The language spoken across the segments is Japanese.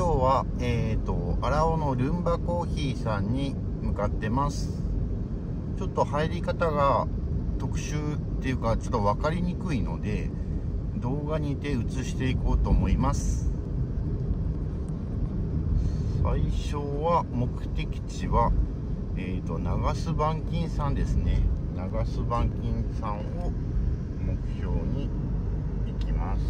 今日は荒尾のルンバコーヒーさんに向かってます。ちょっと入り方が特殊っていうかちょっと分かりにくいので動画にて映していこうと思います。最初は目的地は長洲板金さんですね。長洲板金さんを目標に行きます。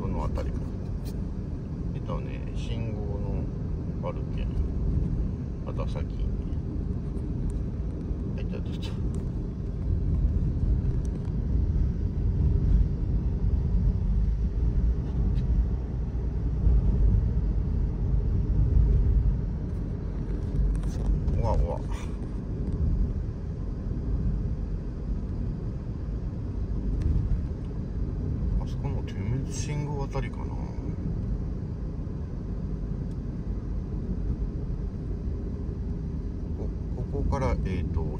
どの辺りか信号のあるけんまた先信号あたりかな。ここから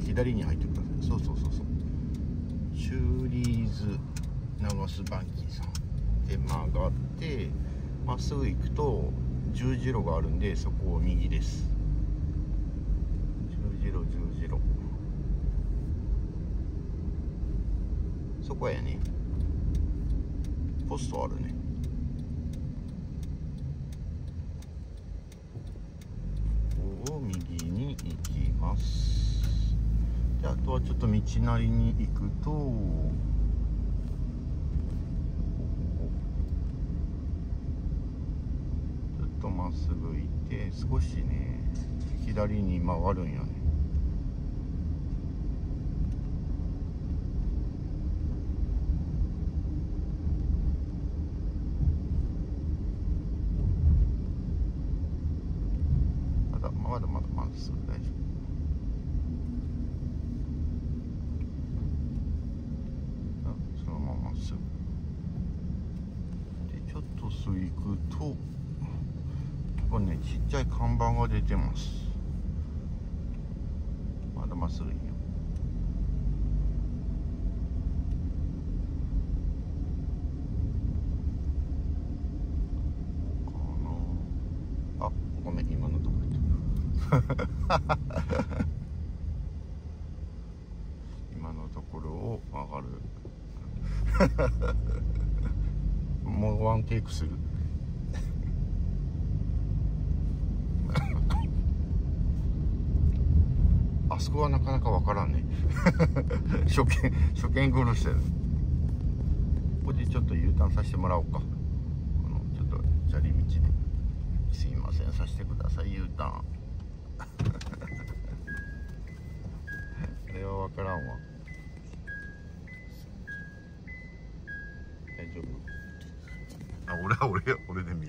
左に入ってください。そうシューリーズ長洲板金さんで曲がってまっすぐ行くと十字路があるんでそこを右です。十字路そこやね。ポストあるね。ここを右に行きます。で、あとはちょっと道なりに行くと、ずっとまっすぐ行って、少しね、左に曲がるんよね。でちょっとすいくとここねちっちゃい看板が出てます。まだまっすぐいいよ。あ、ごめん今のとこやった今のところを曲がるもうワンテイクするあそこはなかなかわからんね初見苦労してる。ここでちょっと U ターンさせてもらおうか。このちょっと砂利道ですいませんさせてください U ターンあれはわからんわ。大丈夫。あ、俺で見え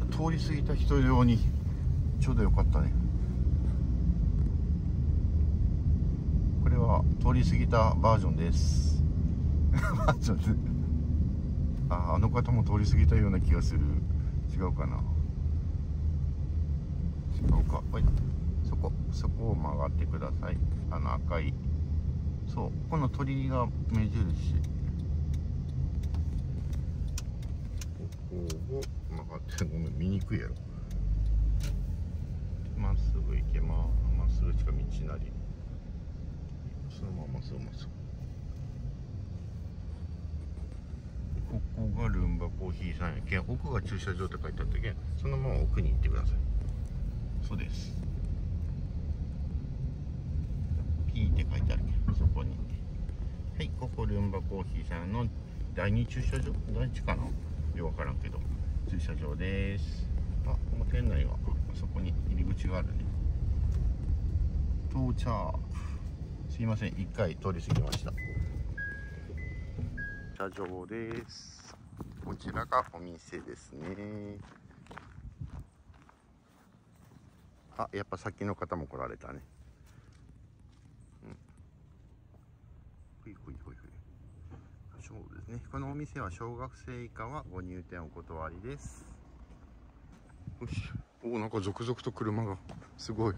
ない。通り過ぎた人用にちょうどよかったね。これは通り過ぎたバージョンですあの方も通り過ぎたような気がする。違うかな。違うか。はい。そこを曲がってください。あの赤い。そう、この鳥居が目印。ここを曲がってごめん見にくいやろ。まっすぐ行けまー。まっすぐしか道なり。そのまままっすぐ。ここがルンバコーヒーさんやけん。奥が駐車場って書いてあったけん。そのまま奥に行ってください。そうです。Pって書いてあるけどそこにはいここルンバコーヒーさんの第2駐車場第1かなよく分からんけど駐車場です。あこの店内はあそこに入り口があるね。到着すいません1回通り過ぎました。駐車場です。こちらがお店ですね。あやっぱ先の方も来られたね。そうですね、このお店は小学生以下はご入店お断りです。よしおおなんか続々と車がすごい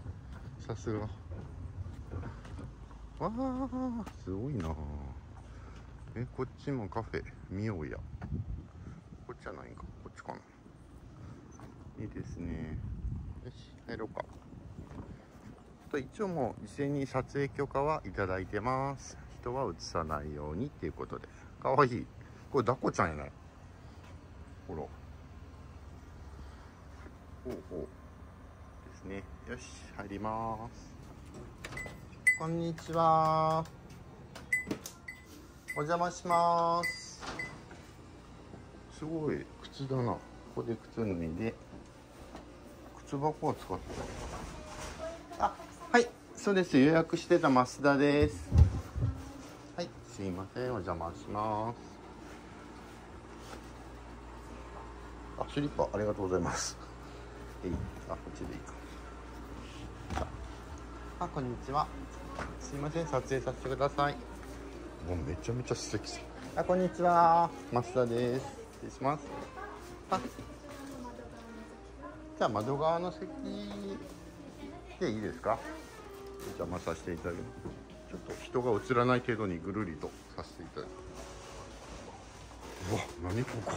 さすがわー、すごいな。こっちもカフェ見ようや。こっちじゃないんか、こっちかな。いいですね。よし、入ろうか。と一応もう事前に撮影許可はいただいてます。人は映さないようにっていうことで。かわいい。これダコちゃんやない。ほら、ほうほうですね。よし、入ります。こんにちは、お邪魔します。すごい靴だな。ここで靴脱いで靴箱は使ってた。あ、はい、そうです。予約してた増田です。はい、すいません、お邪魔します。あ、スリッパありがとうございます。あ、こっちでいいか。あ、こんにちは。すいません、撮影させてください。もうめちゃめちゃ素敵。あ、こんにちは、増田です。失礼します。あ、じゃあ窓側の席でいいですか。お邪魔させていただきます。ちょっと人が映らない程度にぐるりとさせていただきます。うわ、何ここ。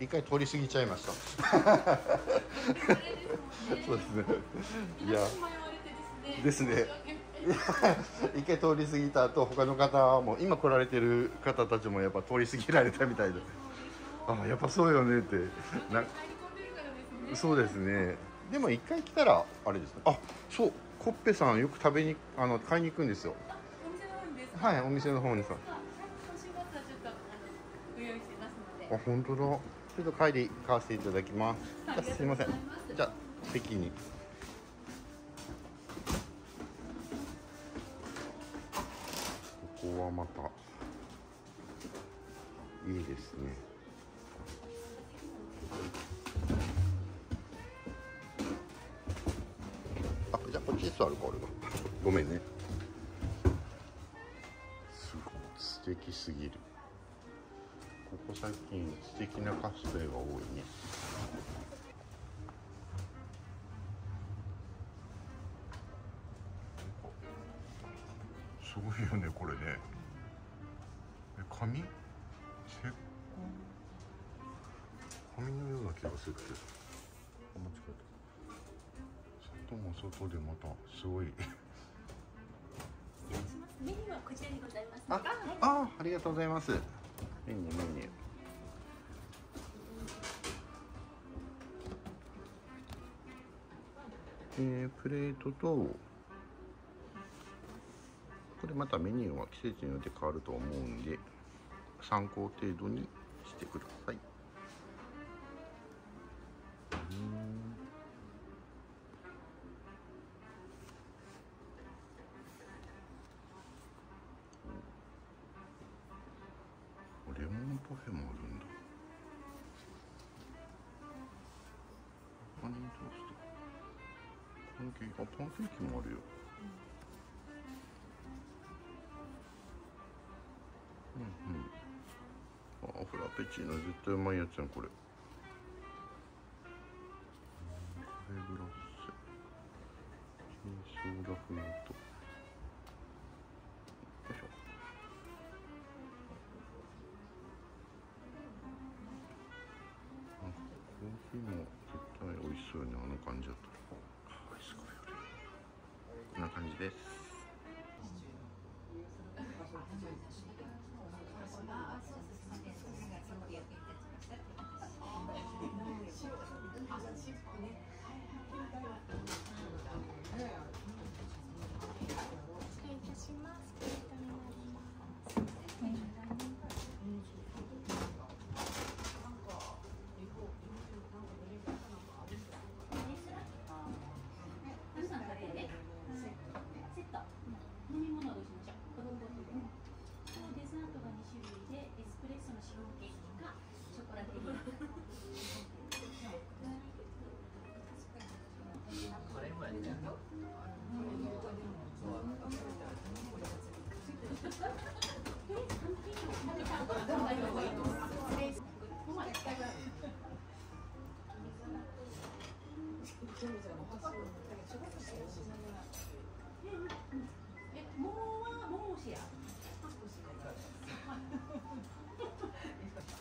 一回通り過ぎちゃいました。そうですね。いや、ですね。一回通り過ぎた後、他の方も今来られてる方たちもやっぱ通り過ぎられたみたいで、あ、やっぱそうよねって。そうですね。でも一回来たらあれですね。あ、そう、コッペさんよく食べに買いに行くんですよ。はい、お店の方にさ。あ、本当だ。ちょっと帰り買わせていただきます。すいません、じゃあ席に。ここはまたいいですね。あ、じゃあこっち座るか、俺が。ごめんね。すごい素敵すぎる。ここ最近素敵なカフェが多いね。すごいよね、これね。え、紙？石膏？紙のような気がするけど。あ、間違えた。外も外でまたすごい。メニューはこちらにございます。あ、あ、ありがとうございます。メニュー。プレートと。これまたメニューは季節によって変わると思うんで。参考程度にしてください。レモンパフェもあるんだ。パンケーキ、あ、パンケーキもあるよ。うんうん。あ、フラペチーノ絶対うまいやつやん、これ。カフェグラッセ。新ソーダフロート。もう絶対美味しそうよね、あの感じだと。アイスカフェより。こんな感じです。失礼いたします。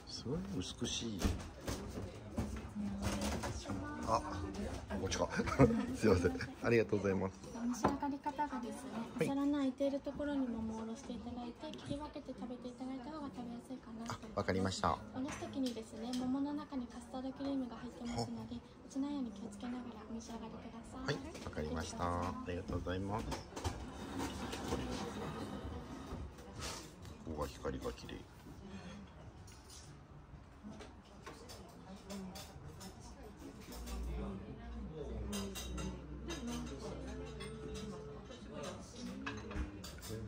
すごい美しい。あ、こっちか。すいません。ありがとうございます。召し上がり方がですね、お皿の空いているところに桃をおろしていただいて、切り分けて食べていただいた方が食べやすいかなと思います。わかりました。おろす時にですね、桃の中にカスタードクリームが入ってますので、落ちないように気をつけながらお召し上がりください。はい、わかりました。ありがとうございます。ここが光が綺麗。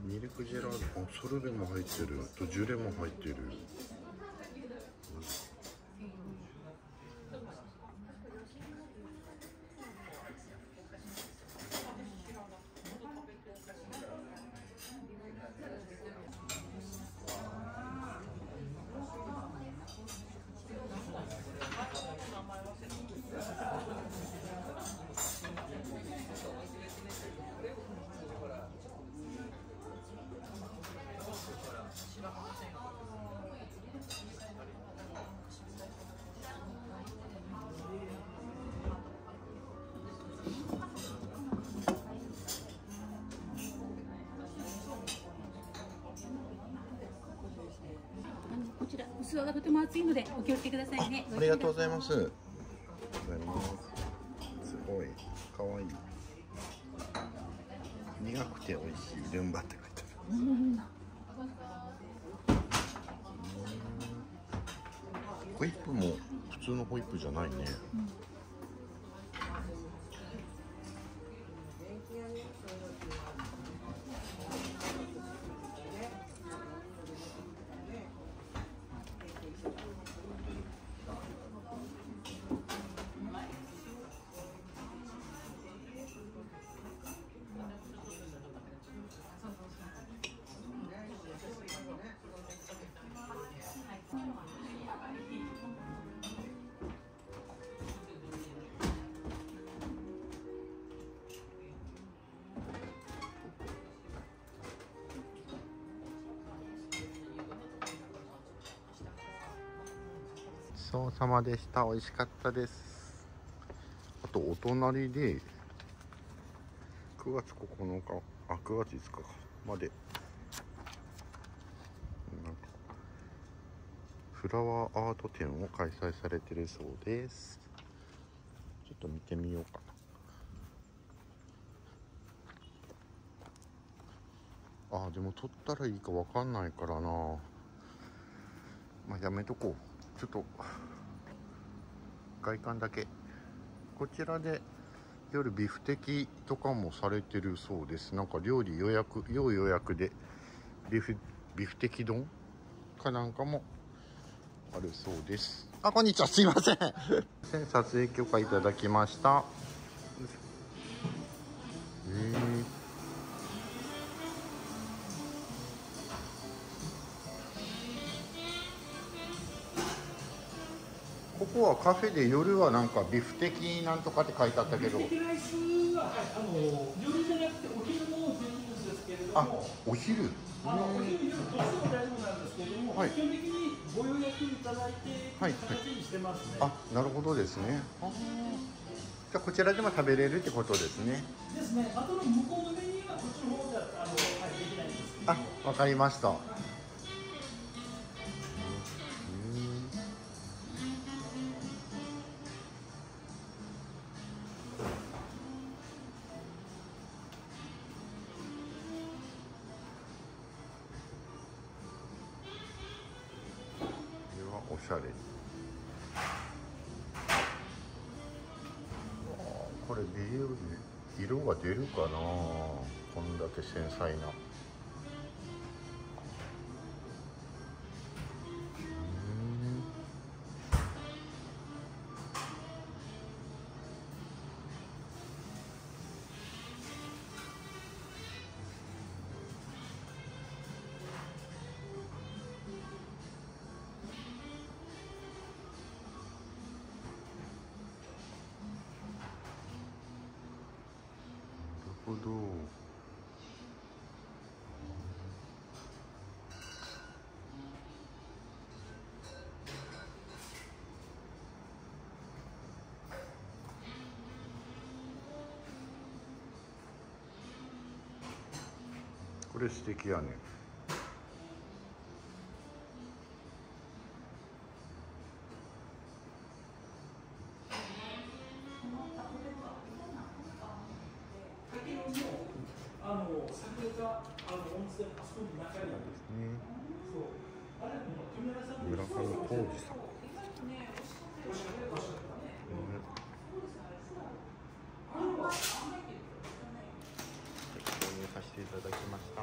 ミルクジェラート、あ、ソルベも入ってるとジュレも入ってる。こちら器がとても熱いのでお気をつけくださいね。ありがとうございます。すごい可愛い。苦くて美味しいルンバって書いてある。ホイップも普通のホイップじゃないね。ごちそうさまでした。美味しかったです。あとお隣で9月9日、あ、9月5日までなんかフラワーアート展を開催されてるそうです。ちょっと見てみようかな。あ、でも撮ったらいいかわかんないからな。まあ、やめとこう。ちょっと外観だけ。こちらで夜ビフテキとかもされてるそうです。なんか料理予約、要予約でビフテキ丼かなんかもあるそうです。あ、こんにちは、すいません撮影許可いただきました。ここはカフェで夜はなんかビフテキなんとかって書いてあったけど、ビフテキライスは、夜じゃなくてお昼も全部ですけれども、あ、お昼、お昼夜どうしても大丈夫なんですけれども、はい、基本的にご予約いただいて形にしてますね。はいはい、あ、なるほどですね。あ、じゃあこちらでも食べれるってことですね。ですね。あとの向こうのメニューはこっちの方でできないんですけど。あ、わかりました。おしゃれ。これビリーブで色が出るかな。こんだけ繊細な。ほど。これ素敵やね。させていただきました。